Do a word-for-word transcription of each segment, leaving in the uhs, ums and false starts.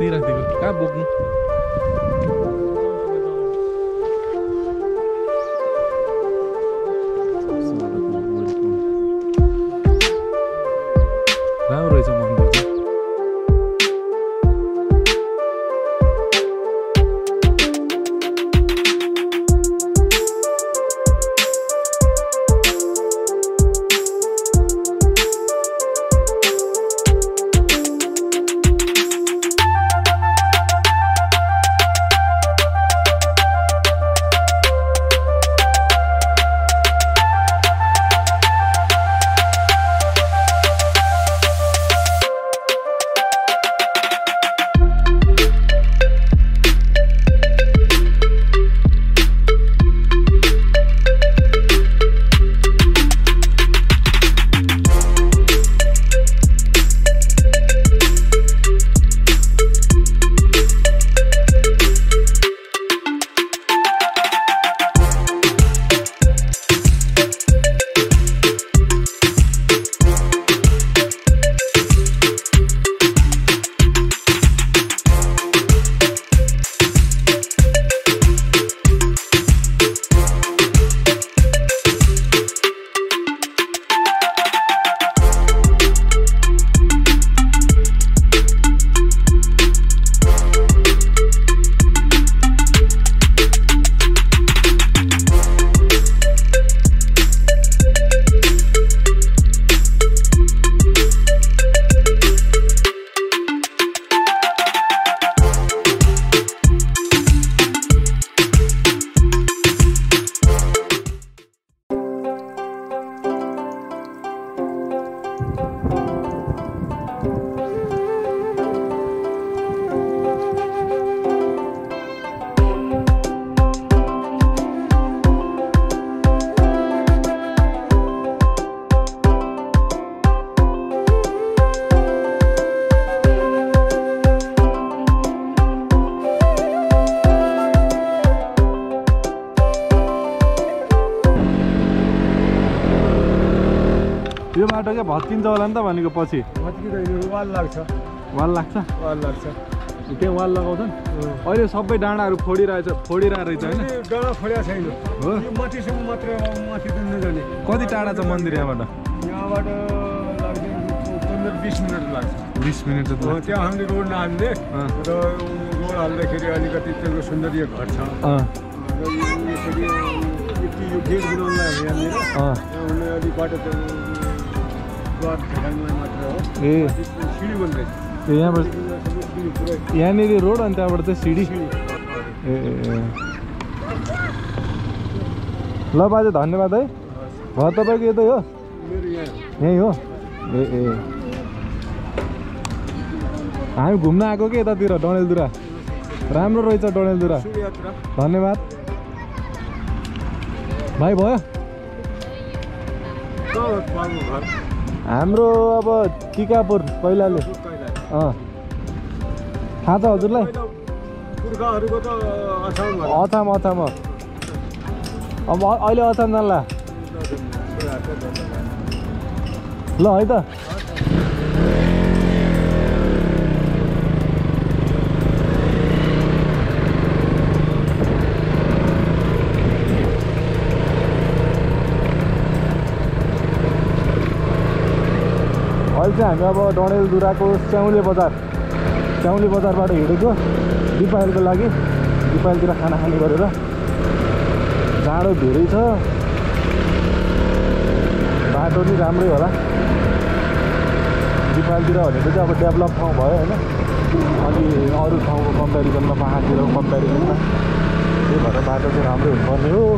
नहीं रख देगी क्या बोलूं। यो माटो क्या भत्किन्छ होला नि त भनेको पछि भत्किँदैन वाल लाग्छ वाल लाग्छ वाल लाग्छ के वाल लगाउँछन् अहिले सबै डाँडाहरु फोडिरहेछ फोडिरहेछ हैन डाँडा फोडिया छैन हो यो मटीसम्म मात्र माथि दिनु जाने कति टाढा छ मन्दिर यहाँबाट यहाँबाट लाग्छ पन्ध्र बीस मिनेट लाग्छ बीस मिनेट त हो त्यहाँ हामीले रोड नामले र रोड हाल्दाखेरि अलिकति त्यसको सुन्दरिय घर छ र यसरी यो गेट बनाउनला हामीले हामीले अलि बाटो ए यहाँ रोड अंत सीढ़ी ल बाजे धन्यवाद हाई भाई तब ये तो हो यही हो ए ए हम घूमना आगे क्या ये डडेलधुरा राम्रो रहेछ डडेलधुरा धन्यवाद भाई भयो हाम्रो अब टीकापुर पहिलाले अँ थाहा छ हजुरलाई पुर्खाहरुको त अछाम अछाम अब अहिले अछाम जानला ल है त हम अब डडेलधुरा को स्याउले बजार स्याउले बजारबाट हिँडेको दिपावली को लगी दिपावली खाना खाने गरेर जाडो धेरै छ बाटो भी राम्रै होला दिपावली भनेको चाहिँ अब डेभलप ठाउँ भयो हैन अनि अरु ठाउँको कम्पेरिजन में पहाडतिर कम्पेरिजन में त्यही भएर बाटो चाहिँ राम्रै हुनुपर्ने हो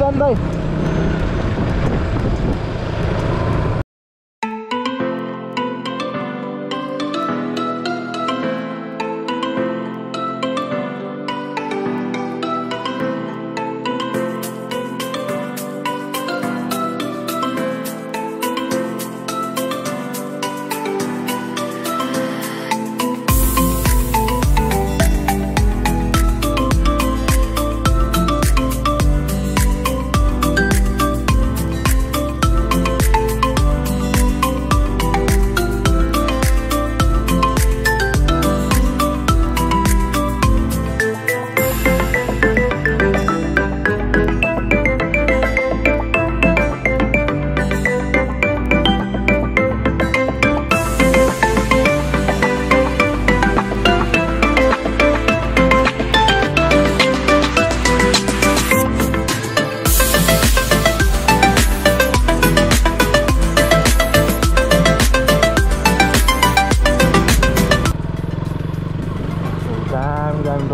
Sunday.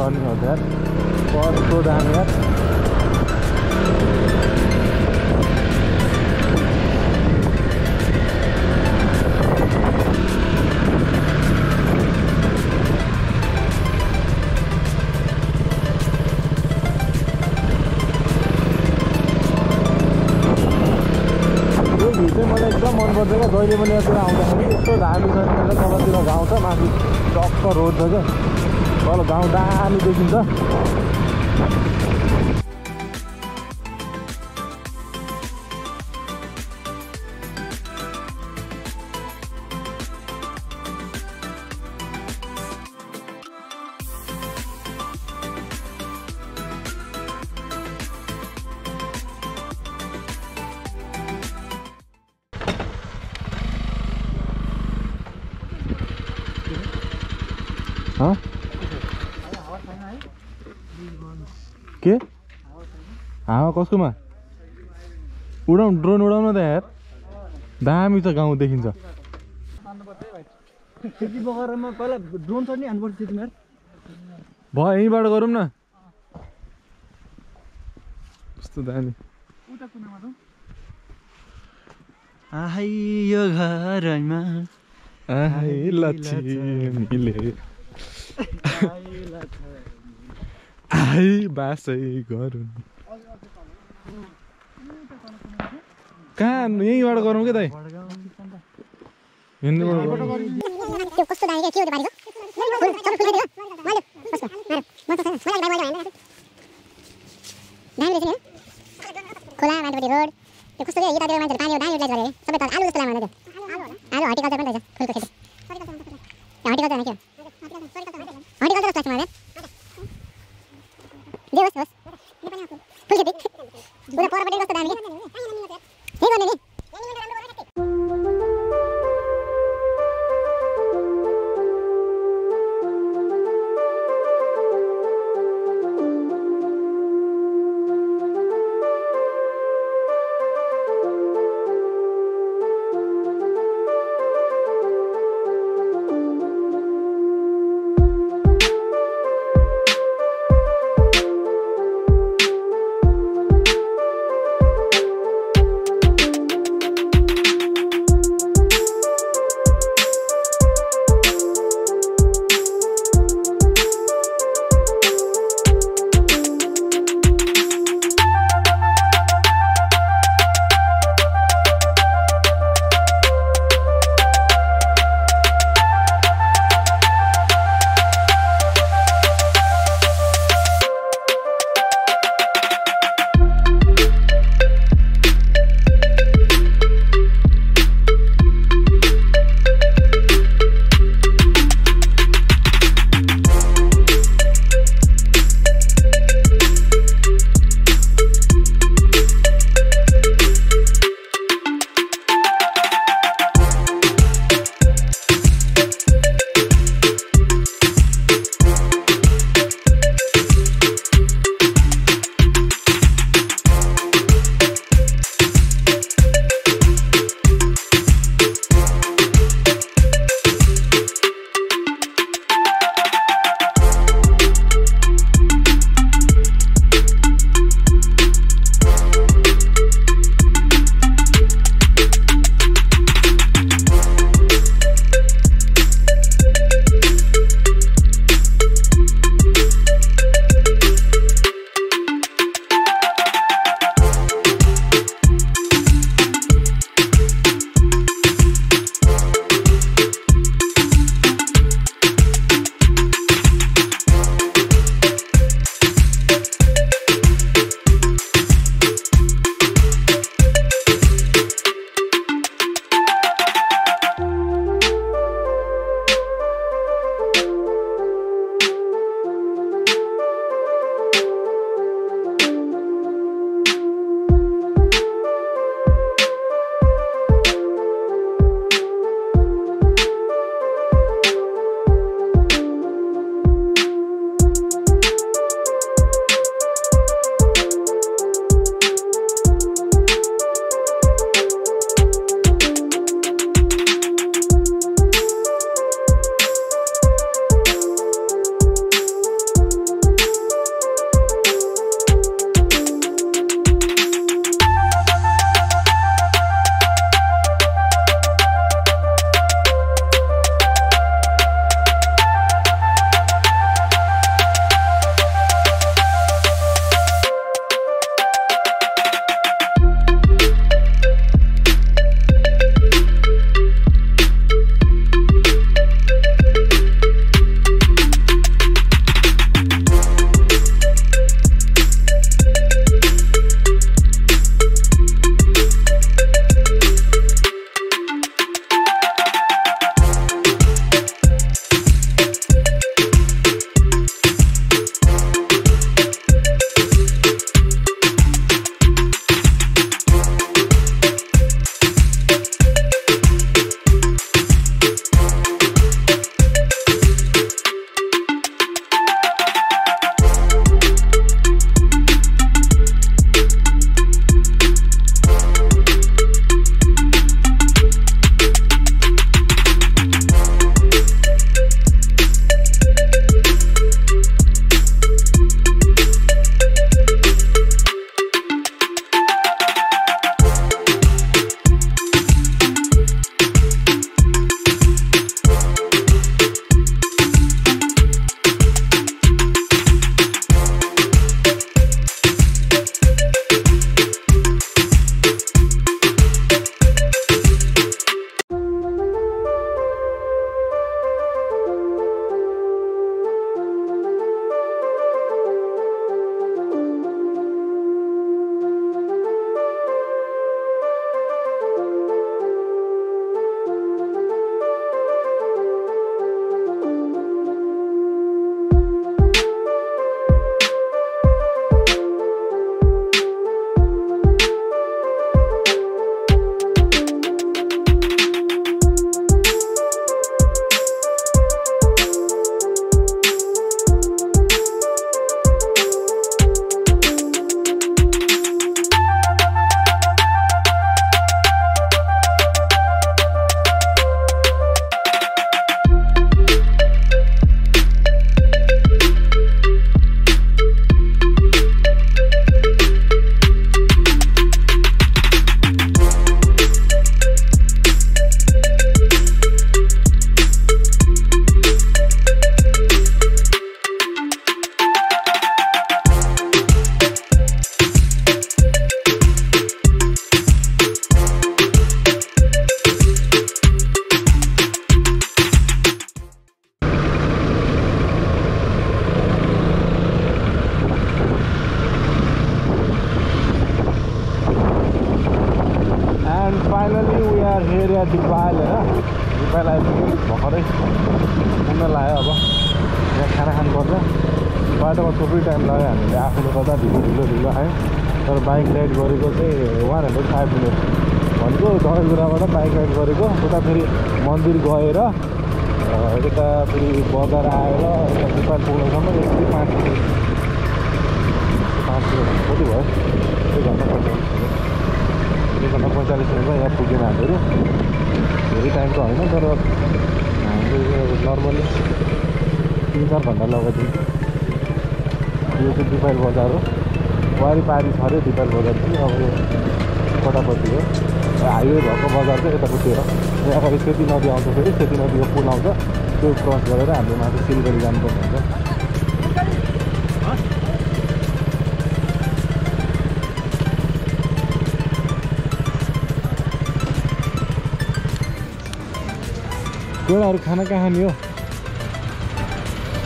on over there for slow down here. मैं एकदम मन पर्द क्या जैसे मैं यहाँ आँदा यो धामी छ मेरा तलतिर गाँव छ माथि टक्क रोड छ क्या तल गाँव दामी देखिन्छ। हाँ के हाँ कसको में उड़ा ड्रोन उड़ाऊ न यार दामी छ गाँव देखिन्छ। ड्रोन चढ़ने भाई यहींबाट गरौं न कस्तो दामी मिले आई बासै गरौँ कहाँ यहीँबाट गरौँ क्या दाइ नेपाल आइपुग्यो भर्खरै खाना लायो। अब यहाँ खाना खानुपर्छ, बाटोमा थुप्रै टाइम लाग्यो, हामीले आफूले गर्दा ढिलो ढिलो ढिलो खायौँ। तर बाइक राइड गरेको चाहिँ वान हन्ड्रेड फाइभ मिनट भनेको दलगुराबाट बाइक राइड गरेको, उता फेरि मन्दिर गएर यता फेरि बजार आएर यता नेपाल पुग्नुसम्म एक सय पाँच मिनट पाँच मिनट कति भयो, एक घन्टा पर्छ, एक घंटा पैंतालीस मिनट में यहाँ पुगेन। हमीर धेरै टाइम तो होना, तर हम नर्मली तीन चार घंटा लगाई। ये दिपायल बजार हो, वारी पारी छ अरे दिपायल बजार थी। अब ये कटापट्टि हो हाईवे भएको बजार चाहिँ यतापतिर, यहाँ अगाडि सेती नदी आउँछ, फेरि सेती नदी को पुल आउँछ, त्यो क्रस गरेर हामीले माथि सिलगढी जानुपर्ने हुन्छ। गोडाहरू खाना कहाँ खाने हो,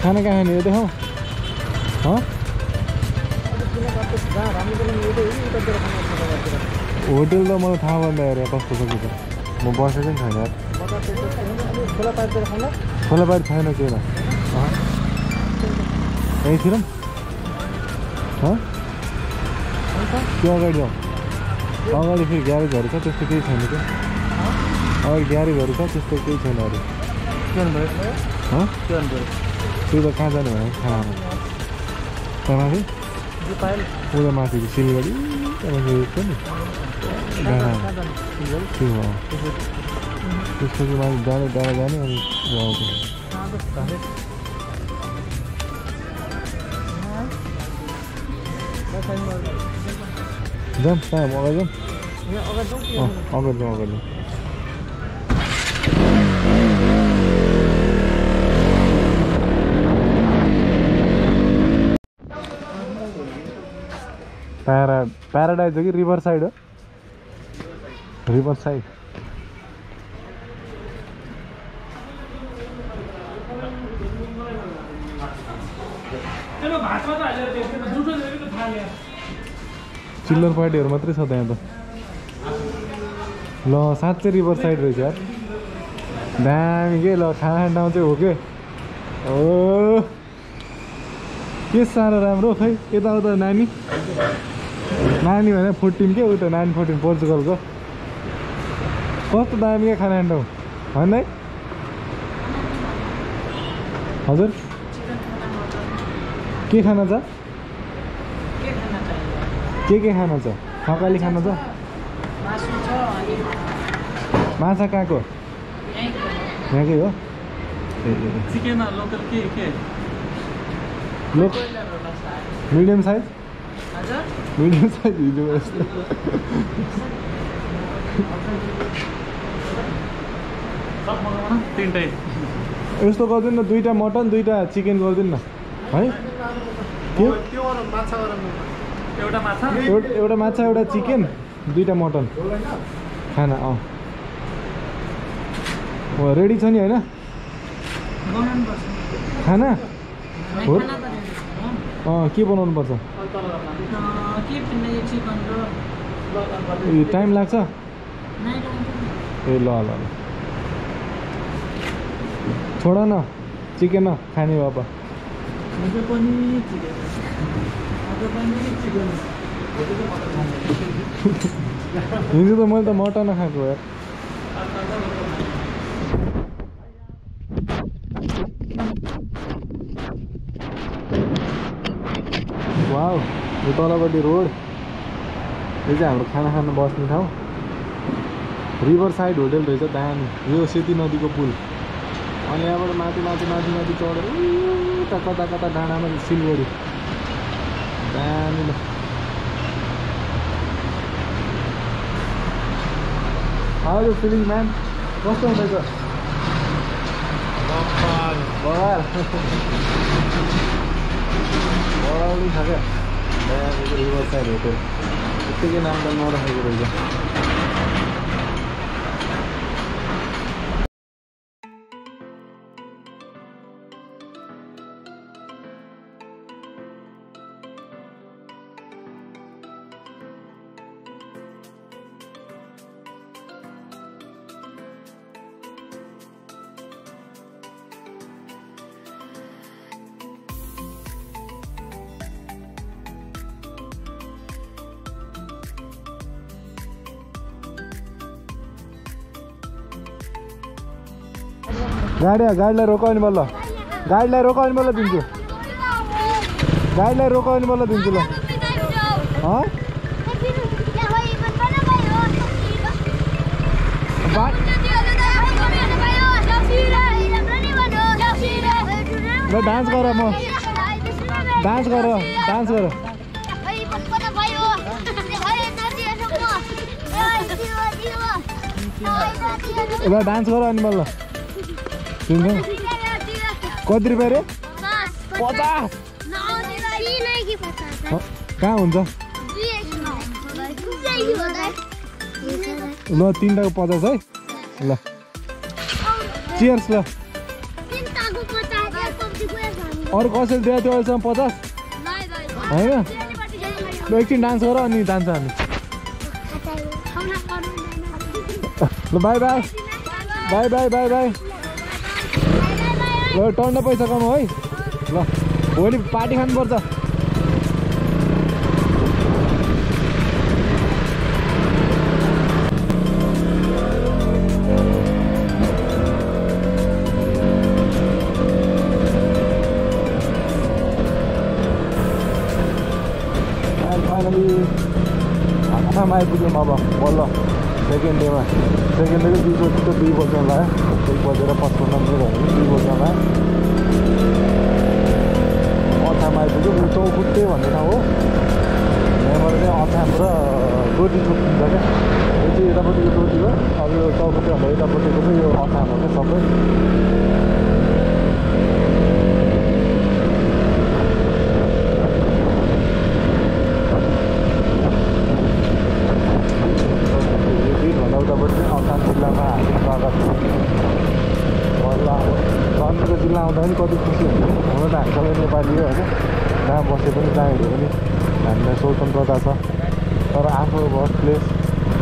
खाना कहाँ खाने हो देखाऊ। होटल त मलाई थाहा भएन अरे कस्तो छ कि, म बसेको छैन। खोला पारी छैन किन यहीँतिर त्यो अगाडि हो, अगाडि फेरि ग्यारेजहरू छ त्यस्तो केही छैन क्या, अरू ग्यारेजहरू छ त्यस्तो केही छैन अरे। त्यही त कहाँ जानु भने खानामा त्यहाँमाथि उता माथि सिलगढी त्यसको माथि जाने डाँडा जाने। अनि जाम कहाँ अगाडि जाम अगाडि जाउँ अगाडि पैरा पैराडाइज हो कि रिवर साइड हो, रिवर साइड चिल्लर पार्टी मात्रै छ त्यहाँ त। ल साँच्चै रिवर साइड रहेछ यार, दामी के। ल खाना ठाउँ चाहिँ हो के हो, के साह्रो राम्रो खै। यताउता नानी नानी भने फोर्टिन के, उता नानी फोर्टिन पोर्चुगलको। कस्तो दामी क्या खाना ठाउँ होइन है हजुर। के खाना छ के के खाना छ, थकाली खाना छ, माछा कहाँको यहाँकै हो, मिडियम साइज मिडियम साइज हिजो यस्तो गरिदिनु न, दुईवटा मटन दुईवटा चिकन गरिदिनु न है। एउटा माछा एउटा चिकन दुईवटा मटन खाना अँ रेडी छ नि होइन खाना हो। अँ के बनाउनु पर्छ, टाइम लाग्छ ए। ल ल ल छोड न, चिकन न खाने हो अब। हिजो त मैले त मटन नखाएको यार। वाओ यो तलपट्टि रोड, यो चाहिँ हाम्रो खाना खान बस्ने ठाउँ रिभर साइड होटल रहेछ। दामी यो सेती नदीको पुल, अनि यहाँबाट माथि माथि माथि माथि चढेर उता कता कता डाँडामा सिलगढी। दामी हजुर फिलिङ म्याम कस्तो हुँदैछ बजार बढाउनु छ क्या। रिभर साइड होटल यत्तिकै नाम त नराखेको रहेछ। गाड़िया गाड़ीलाई रोकाउने बल्ल गाडीलाई रोकाउने बल्ल दिन्छु गाडीलाई रोकाउने बल्ल दिन्छु ल ल डान्स गर म डान्स गर डान्स गर ल डान्स गर अनि बल्ल कति रुपया रे पचास कहाँ हुन्छ ल तीनटा को पचास है ल चियर्स ल अरु कसैले दिए त्यो अहिलेसम्म पचास हैन ल एकछिन डान्स गर अनि जान्छ हामी ल bye bye bye bye bye bye ल टन्न पैसा कमाऊ है ल भोलि पार्टी खानुपर्छ आखाम आइपुग्यौँ अब बल्ल सेकेन्ड डेमा सेकेन्ड डेले दुई बजी त दुई बज्न लाग्यो एक बजेर पचपन्न मिनट दुई बज्न लाग्यो अछाम आइपुग्यो ऊ चौकुट्टे भन्ने ठाउँ हो यहाँबाट चाहिँ अछाम र डोटी चोक हुन्छ क्या यो चाहिँ यतापट्टिको डोटी हो अब यो चौकुट्टे भन्दा यतापट्टिको चाहिँ यो अछाम हो क्या सबै कति खुसी हुन्छ हुन त हामी सबै नेपाली हो होइन जहाँ बसे पनि जहाँ हेऱ्यो पनि हामीलाई स्वतन्त्रता छ तर आफ्नो घर प्लेस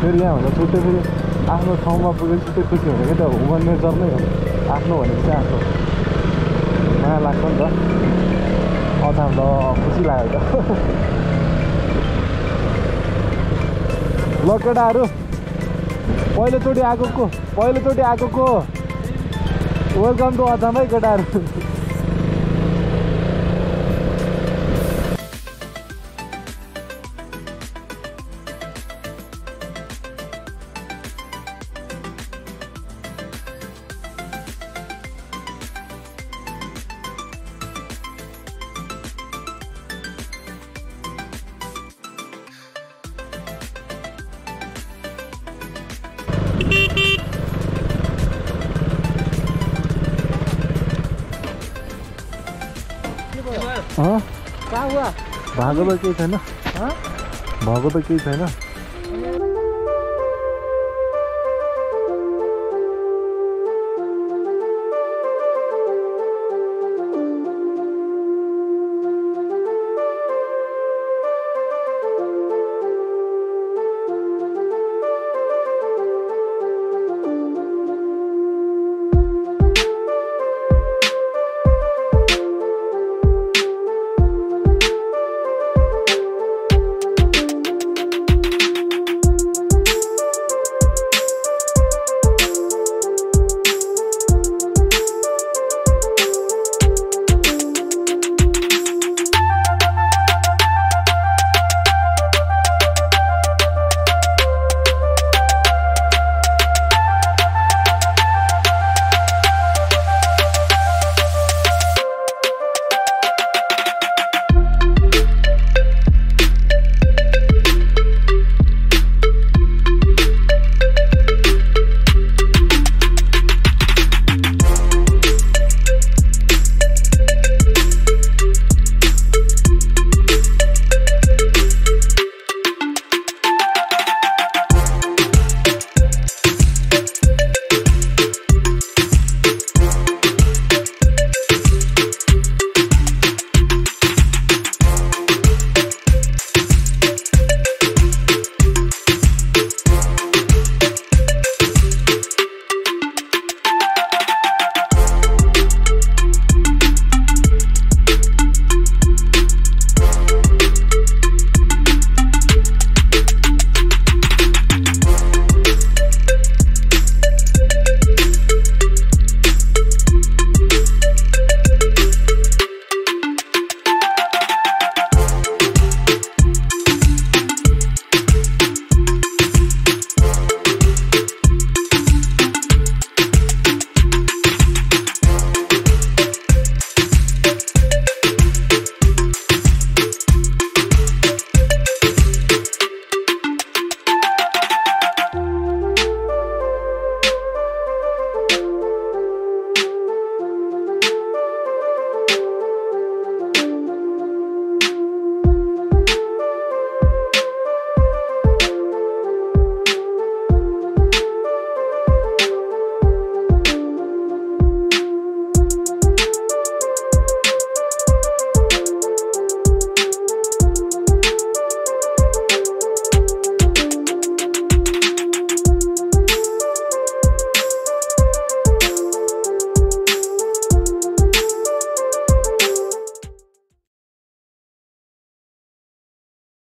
फेरि यहाँभन्दा छुट्टै फेरि आफ्नो ठाउँमा पुगे छुट्टै खुसी हुने क्या त ह्युमन नेचर नै हो आफ्नो भनेको चाहिँ आफ्नो माया लाग्छ नि त अछाम त खुसी लाग्यो त ल केटाहरू पहिलोचोटि आएको को पहिलोचोटि आएको को वेलकम टु अछाम है केटाहरू भागो त केही छैन भागो त केही छैन